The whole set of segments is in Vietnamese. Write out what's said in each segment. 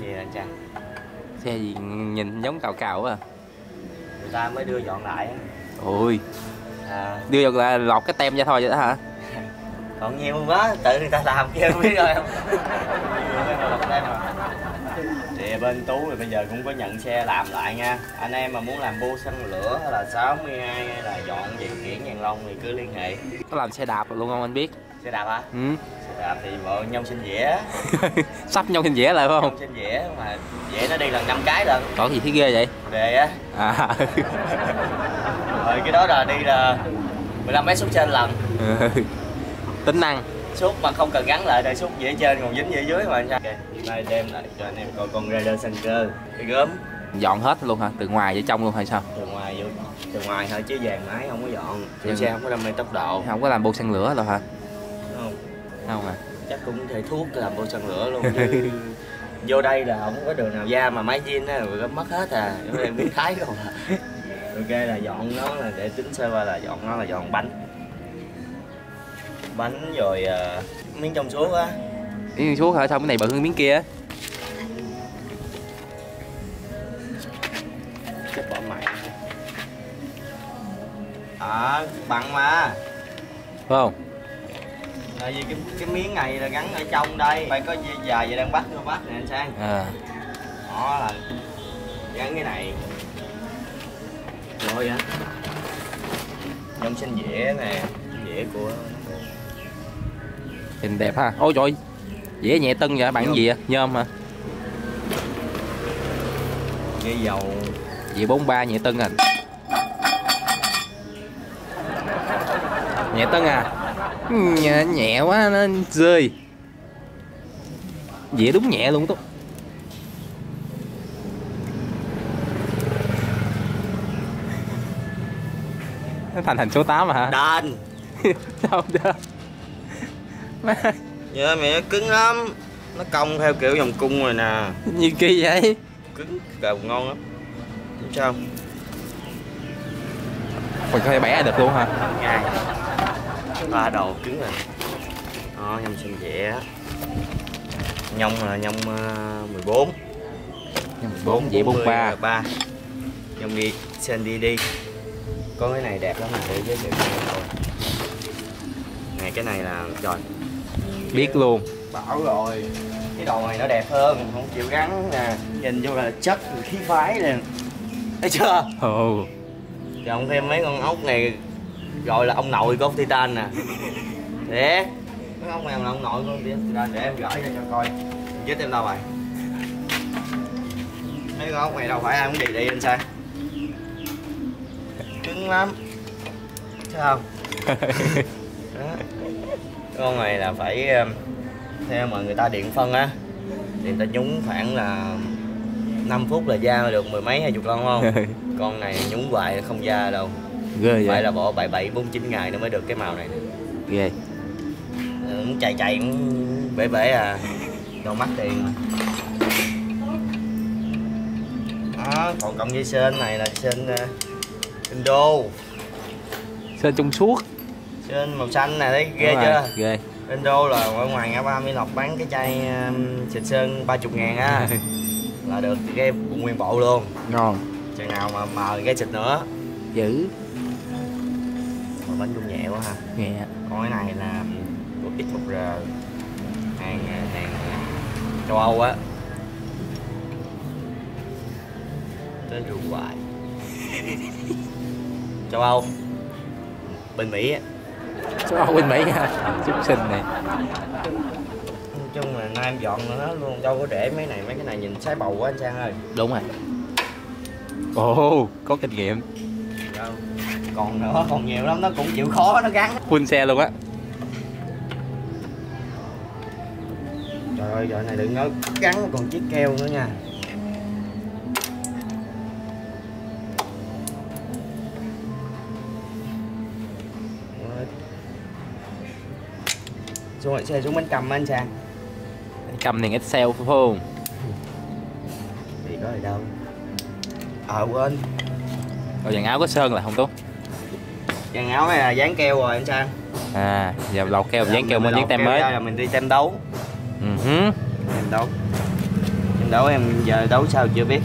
Gì anh Trang? Xe gì nhìn giống cào cào quá à? Người ta mới đưa dọn lại. Ôi à... đưa dọn lại lọt cái tem ra thôi vậy đó hả? Còn nhiều quá, tự người ta làm kia không biết rồi không? Thì bên Tú thì bây giờ cũng có nhận xe làm lại nha. Anh em mà muốn làm bô xăng lửa hay là 62 hay là dọn gì kiển vàng lông thì cứ liên hệ. Có làm xe đạp luôn không anh biết? Xe đạp hả? Ừ. Xe đạp thì vợ nhông xin dĩa. Sắp nhông xin dĩa lại phải không? Nhông xin dĩa mà dĩa nó đi lần 5 cái lần. Còn gì thấy ghê vậy? Đề á. À. Rồi cái đó là đi là 15 mét xuống trên lần. Tính năng xúc mà không cần gắn lại, để xúc dễ trên còn dính dễ dưới mà. Okay, nay đem lại cho anh em coi con Raider xanh cơ cái gớm. Dọn hết luôn hả? Từ ngoài vô trong luôn hay sao? Từ ngoài vô, từ ngoài thôi chứ vàng máy không có dọn. Chủ xe không có đam mê tốc độ, không có làm bô xăng lửa rồi hả? Không, không à, chắc cũng thầy thuốc làm bô xăng lửa luôn chứ. Vô đây là không có đường nào ra mà máy zin á rồi mất hết à, để em biến thái luôn à. Ok, là dọn nó là để tính sơ qua là dọn nó là dọn bánh, bánh rồi miếng trong suốt á. Miếng trong suốt hả? Sao cái này bự hơn miếng kia á? Chắc bỏ mày à, bằng mà phải không? Tại vì cái miếng này là gắn ở trong đây, phải có dây dài vậy đang bắt vô bắt nè anh Sang. À. Đó là gắn cái này rồi á, trong xanh dĩa nè, dĩa của nhìn đẹp ha. Ôi trời, dĩa nhẹ tưng vậy bạn, gì vậy? Nhôm hả? Dĩa dầu, dĩa 43 nhẹ tưng à. Nhẹ tưng à, nhẹ, nhẹ quá nó rơi. Dĩa đúng nhẹ luôn. Tốt nó thành thành số 8 mà hả? Đền. Đâu đó dạ mẹ, cứng lắm, nó cong theo kiểu vòng cung rồi nè. Như kỳ vậy, cứng cầu ngon lắm. Sao mình có thể bẻ được luôn hả? Ngay ba đầu cứng rồi đó. Nhông xanh dẻ, nhông là nhông 14, nhông 14 dĩa 43, nhông đi xanh đi đi. Có cái này đẹp lắm mà để giới thiệu này. Cái này là trời biết luôn, bảo rồi, cái đồ này nó đẹp hơn, không chịu gắn nè, nhìn vô là chất khí phái nè, thấy chưa? Ồ, cộng thêm mấy con ốc này gọi là ông nội của ốc Titan nè. Thế mấy ốc này là ông nội của ốc Titan, để em gửi cho coi vết em đâu rồi. Mấy con ốc này đâu phải ai cũng đi đi anh Sang, cứng lắm sao không? Đó. Con này là phải theo mà người ta điện phân á, thì người ta nhúng khoảng là 5 phút là ra được mười mấy 20 con không? Con này nhúng hoài không ra đâu. Ghê vậy? Phải là bỏ 7-49 ngày nó mới được cái màu này. Ghê. Cũng chạy chạy cũng bể bể à, đâu mắc tiền mà. Đó, còn cộng với sên này là sên Indo, sên trong suốt. Trên màu xanh này đấy, ghê đúng chưa? Ghê. Indo là ở ngoài ngã ba Mỹ Lộc bán cái chai xịt sơn 30.000 á. Là được cái nguyên bộ luôn. Ngon. Chừng nào mà mời cái xịt nữa. Dữ. Mà bánh cũng nhẹ quá ha. Nhẹ. Còn cái này là của X1R, hàng châu Âu á. Tới Uruguay. Châu Âu. Bên Mỹ á. Châu Âu bên Mỹ ha, chúng sinh này. Nói chung là nay em dọn nó luôn, đâu có để mấy này, mấy cái này nhìn sái bầu quá anh Sang ơi. Đúng rồi. Ồ, có kinh nghiệm. Đâu. Còn nữa, còn nhiều lắm, nó cũng chịu khó, nó gắn. Full xe luôn á. Trời ơi, giờ này đừng nói gắn còn chiếc keo nữa nha. Xuống rồi, xe xuống bánh cầm anh Sang. Bánh cầm này Excel phải không? Thì có gì đâu. Ờ quên. Rồi dàn áo có sơn là không Tú? Dàn áo này là dán keo rồi anh Sang. À, giờ lọc keo, dán keo mới, dán tem mới. Mình đi tem đấu. Tem đấu. đấu em giờ đấu sao chưa biết.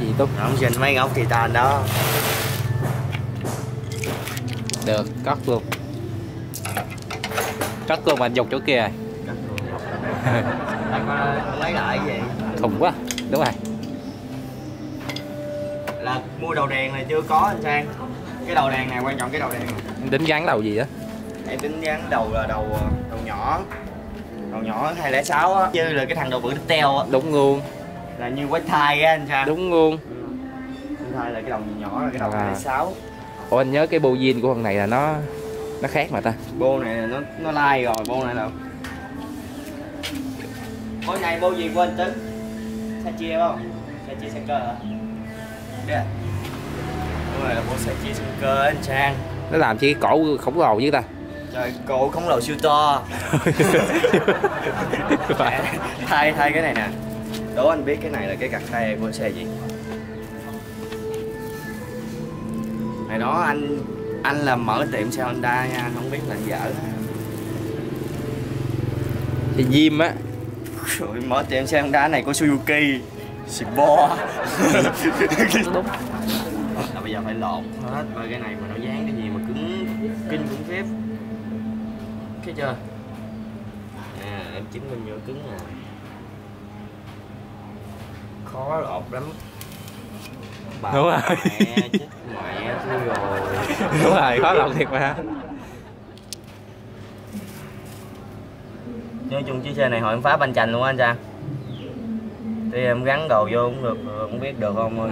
Gì tốt không dành mấy góc thì tàn đó. Được, cắt luôn. Cắt luôn mà anh dọc chỗ kia rồi. Cắt luôn. Anh lấy lại vậy. Thùng quá, đúng rồi. Là mua đầu đèn này chưa có anh Sang. Cái đầu đèn này quan trọng, cái đầu đèn. Em tính gắn đầu gì á? Em tính gắn đầu là đầu nhỏ. Đầu nhỏ 206 á, chứ là cái thằng đầu bự đít teo á. Đúng luôn. Là như quái thai á anh Sang. Đúng luôn. Quái thai là cái đầu nhỏ, là cái đầu 206. Ủa anh nhớ cái bô zin của con này là nó khác mà ta. Bô này là nó lai rồi, bô này là. Bô này bô gì quên tính. Sachi không? Sachi Sanker hả? Yeah. Bô này là bô Sachi Sanker anh Sang. Nó làm chi cái cổ khổng lồ chứ ta. Trời, cổ khổng lồ siêu to. Thay cái này nè. Đố anh biết cái này là cái gạt thay của xe gì? Ngày đó anh làm mở tiệm xe Honda nha, anh không biết là dở thì diêm á. Mở tiệm xe Honda này của Suzuki Sport. Đúng. Là bây giờ phải lột hết rồi cái này mà nó dán cái gì mà cứng kinh khủng khiếp. Thấy chưa? À, em chứng minh vô cứng rồi. Khó lột lắm. Bà đúng rồi. Mẹ chết mẹ thôi rồi. Đúng rồi, khó lột thiệt mà. Nói chung chiếc xe này hồi em phá banh chành luôn á anh Sang. Thì em gắn đầu vô cũng được, không biết được không ơi.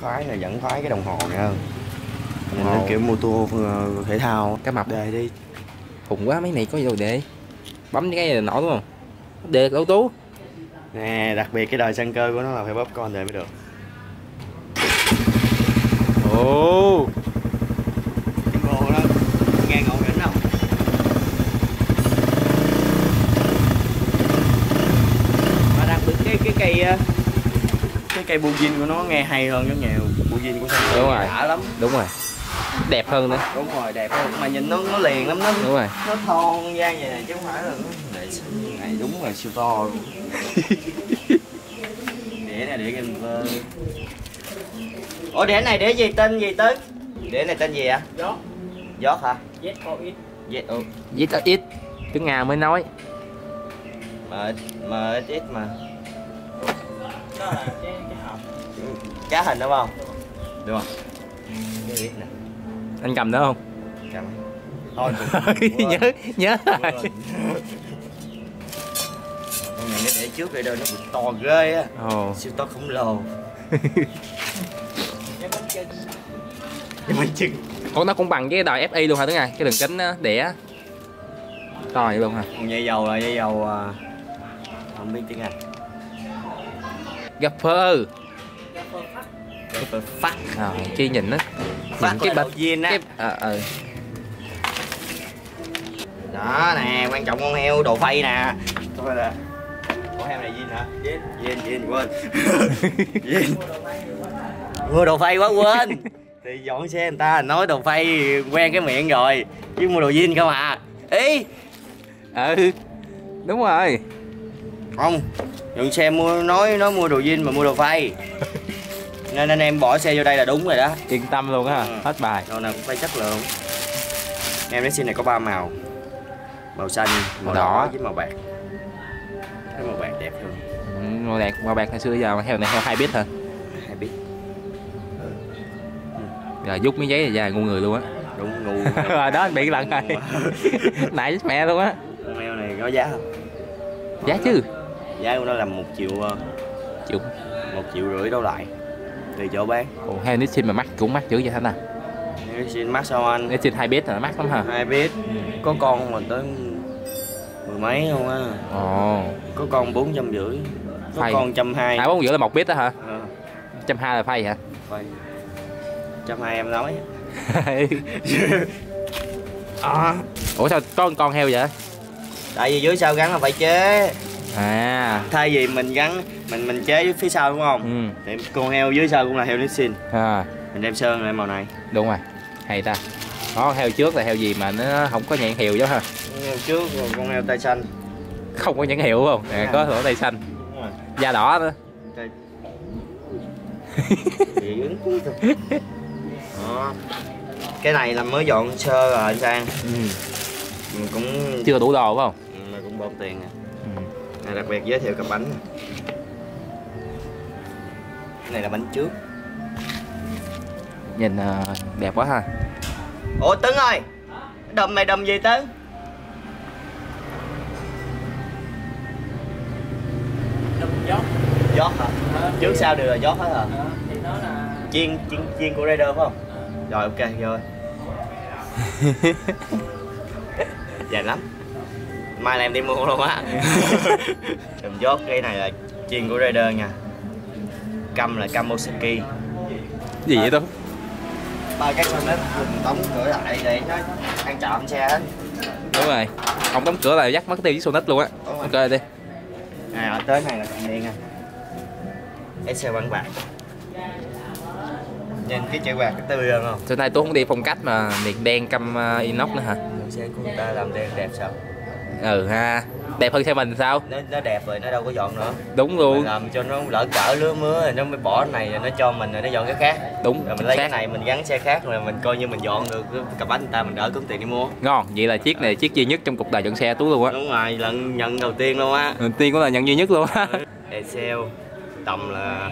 Khoái là vẫn khoái cái đồng hồ này hơn. Đồng hồ kiểu mô tô thể thao. Cái mập đề đi. Khùng quá, mấy này có gì đâu để. Bấm cái này nổ đúng không? Đề Lão Tú. Nè, đặc biệt cái đời sang cơ của nó là phải bóp con đề mới được. Ồ. Cái bồ đó nghe ngộ đỉnh không? Mà đặc biệt cái cây bu zin của nó nghe hay hơn rất nhiều. Bu zin của sang cơ đúng rồi. Đã lắm. Đúng rồi. Đẹp hơn nữa. Đúng rồi, đẹp hơn mà nhìn nó liền lắm, nó đúng rồi. Nó thon ra vậy này chứ không phải là nó này đúng là siêu to. Để này để em vơ. Ủa đĩa này đĩa gì tên gì tới? Đĩa này tên gì ạ? Giót. Giót hả? ZOX. Tiếng Nga mới nói. MXX mà. Đó là cái hộp. Cá hình đúng không? Đúng rồi. Cái nè. Anh cầm nữa không? Cầm. Thôi. nhớ. Con này nó để trước đây đâu nó bị to ghê á. Siêu to khổng lồ. Ủa nó cũng bằng cái đời FI luôn hả Tuấn ơi? Cái đường kính đĩa to vậy luôn hả? Dây dầu là dây dầu không biết tiếng Anh. Gaffer phát. Chi nhìn á. Phát cái bịch viên á. Đó nè, quan trọng con heo đồ phay nè. Thôi là con heo này viên hả? Viên quên. Viên. Mua đồ phay quá quên. Thì dọn xe người ta nói đồ phay quen cái miệng rồi chứ mua đồ zin không à. Ý ừ đúng rồi, không dọn xe mua nói mua đồ zin mà mua đồ phay nên em bỏ xe vô đây là đúng rồi đó, yên tâm luôn á. Hết bài đồ nào cũng phải chất lượng. Em lấy xe này có 3 màu, màu xanh, màu đỏ với màu bạc. Cái màu bạc đẹp hơn. Màu bạc hồi xưa giờ heo này heo 2 bit hả? 2 bit. Rồi rút miếng giấy này ra ngu người luôn á. Đúng ngu. Rồi đó anh bị lần rồi. Nãy chết mẹ luôn á. Con heo này có giá không? Giá chứ. Giá của nó là 1,5 triệu đâu lại. Tùy chỗ bán. Còn heo Nissin mà mắc cũng mắc dữ vậy hả ta? Nissin mắc sao anh? Nissin 2 bit là mắc lắm hả? 2 bit. Có con mình tới 10 mấy không á. Ồ. Có con 450. Có phay. Con 120. À 450 là 1 bit đó hả? 120 là phay hả? Phay. 120 em nói. Ủa sao có con heo vậy? Tại vì dưới sau gắn là phải chế. À. Thay vì mình gắn mình chế phía sau đúng không? Thì con heo dưới sau cũng là heo Nissin. Mình đem sơn lại màu này. Đúng rồi. Hay ta. Đó heo trước là heo gì mà nó không có nhãn hiệu giống ha. Heo trước là con heo tay xanh. không có nhãn hiệu không? Nè, có thửa tay xanh, da đỏ nữa. Cái này là mới dọn sơ rồi anh Sang. Mình cũng chưa đủ đồ phải không? Mà cũng bộn tiền nè. Này đặc biệt giới thiệu cặp bánh. Cái này là bánh trước. Nhìn đẹp quá ha. Ủa Tấn ơi, đầm này đầm gì Tấn? Đầm giót. Giót hả? Trước sau đều là giót hết hả? Thì nó là chiên của Raider phải không? Rồi ok rồi. Dài lắm. Mai là em đi mua luôn á. Đầm giót, cái này là chiên của Raider nha. Cam là Kamosaki. Gì vậy Tấn? Ba cái con nít mình đóng cửa lại để nó ăn trộm xe hết. Đúng rồi. Không đóng cửa lại dắt mất tiêu với Sonic luôn á. Ok đi. À, tới này là cọng đen à. Cái xe quảng bạc. Nhìn cái chữ bạc cái tươi hơn không? Hôm nay tôi không đi phong cách mà miệng đen căm inox nữa hả? Xe của người ta làm đen đẹp sao? Ừ ha. Đẹp hơn xe mình sao? Nó đẹp rồi, nó đâu có dọn nữa. Đúng luôn. Mình làm cho nó lỡ cỡ lứa mứa rồi nó mới bỏ cái này rồi nó cho mình rồi nó dọn cái khác. Đúng. Rồi mình lấy xác. Cái này mình gắn xe khác rồi mình coi như mình dọn được cặp bánh người ta, mình đỡ cướp tiền đi mua. Ngon, vậy là chiếc này chiếc duy nhất trong cuộc đời dọn xe Tú luôn á. Đúng rồi, lần nhận đầu tiên luôn á. Lần tiên cũng là nhận duy nhất luôn á. Excel tầm là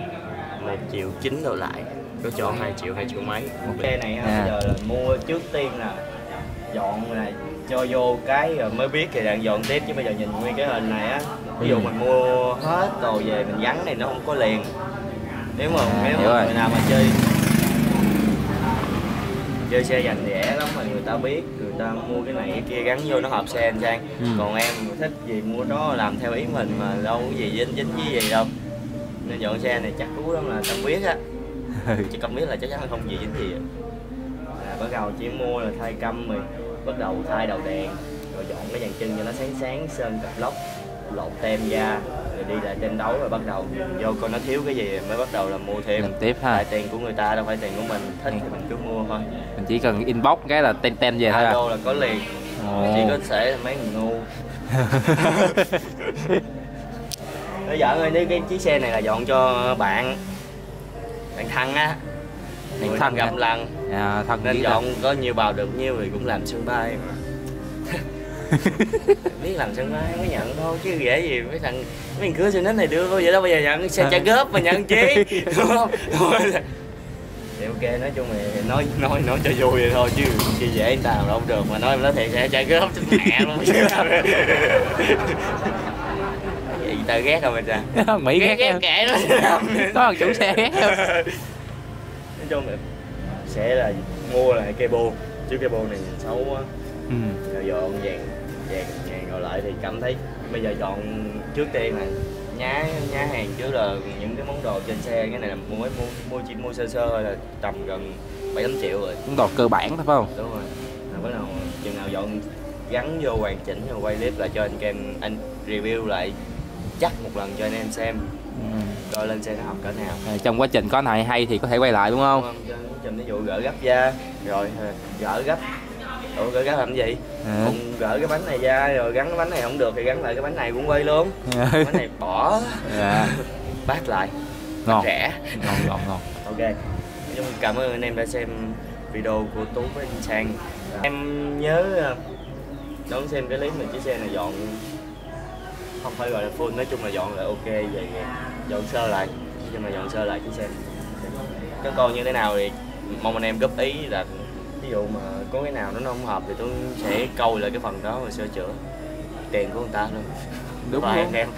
1,9 triệu đổ lại. Nó cho 2 triệu mấy. Xe này bây giờ là mua trước tiên là dọn này cho vô cái rồi mới biết thì đang dọn tiếp, chứ bây giờ nhìn nguyên cái hình này á, ví dụ mình mua hết đồ về mình gắn này nó không có liền. Nếu mà người nào mà chơi xe dành rẻ lắm mà người ta biết, người ta mua cái này cái kia gắn vô nó hợp xe anh Sang. Còn em thích gì mua nó làm theo ý mình mà đâu có gì dính với gì đâu. Nên dọn xe này chắc Tú lắm là tao biết á. Chứ không biết là chắc chắn không gì dính gì. Bắt đầu chỉ mua là thay căm rồi. Bắt đầu thay đầu đèn, rồi dọn cái dàn chân cho nó sáng sáng, sơn cặp lóc, lột tem da, rồi đi lại tranh đấu, rồi bắt đầu vô coi nó thiếu cái gì mới bắt đầu là mua thêm. Làm tiếp ha. Tại tiền của người ta đâu phải tiền của mình, thích thì mình cứ mua thôi. Mình chỉ cần inbox cái là tem về thôi. Alo là có liền. Chỉ có thể mấy người ngu. Bây giờ ơi, nếu cái chiếc xe này là dọn cho bạn Thăng á. Mình thân gặp lần nên dọn là... có nhiều bào được nhiêu thì cũng làm sân bay mà. Biết làm sân bay mới nhận thôi chứ dễ gì mấy thằng mình cưới xe nít này đưa thôi vậy đó, bây giờ nhận xe trả góp mà nhận chí. Đúng không? Thì ok, nói chung thì nói cho vui vậy thôi chứ chi dễ nào đâu được, mà nói em nói thiệt sẽ trả góp cho mẹ luôn chứ. Vậy tao ghét không anh Trà? Mỹ ghét kệ đó. Có thằng chủ xe ghét không? Nói chung là sẽ là mua lại cây bô, chứ cây bô này nhìn xấu quá. Rồi dọn vàng rồi lại thì cảm thấy bây giờ dọn trước tiên là nhá hàng trước, là những cái món đồ trên xe. Cái này là mua sơ thôi là tầm gần 7-8 triệu rồi. Món đồ cơ bản phải không? Đúng rồi. Là bắt đầu chừng nào dọn gắn vô hoàn chỉnh rồi quay clip lại cho anh review lại chắc một lần cho anh em xem. Rồi lên xe nó học cỡ nào. Trong quá trình có này hay thì có thể quay lại đúng không? Trong ví dụ gỡ gấp da, rồi gỡ gấp. Ủa gỡ gấp làm gì? Cùng gỡ cái bánh này ra rồi gắn cái bánh này không được thì gắn lại cái bánh này cũng quay luôn. Bánh này bỏ. Bác lại. Ngon. Rẻ. Ngon. Ok. Chúng cảm ơn anh em đã xem video của Tú với anh Sang. Em nhớ đón xem cái clip mình chiếc xe này dọn không phải gọi là full, nói chung là dọn lại ok vậy. Dọn sơ lại, nhưng mà dọn sơ lại chiếc xe các con như thế nào thì mong anh em góp ý, là ví dụ mà có cái nào nó không hợp thì tôi sẽ câu lại cái phần đó rồi sửa chữa. Tiền của người ta luôn. Đúng rồi em.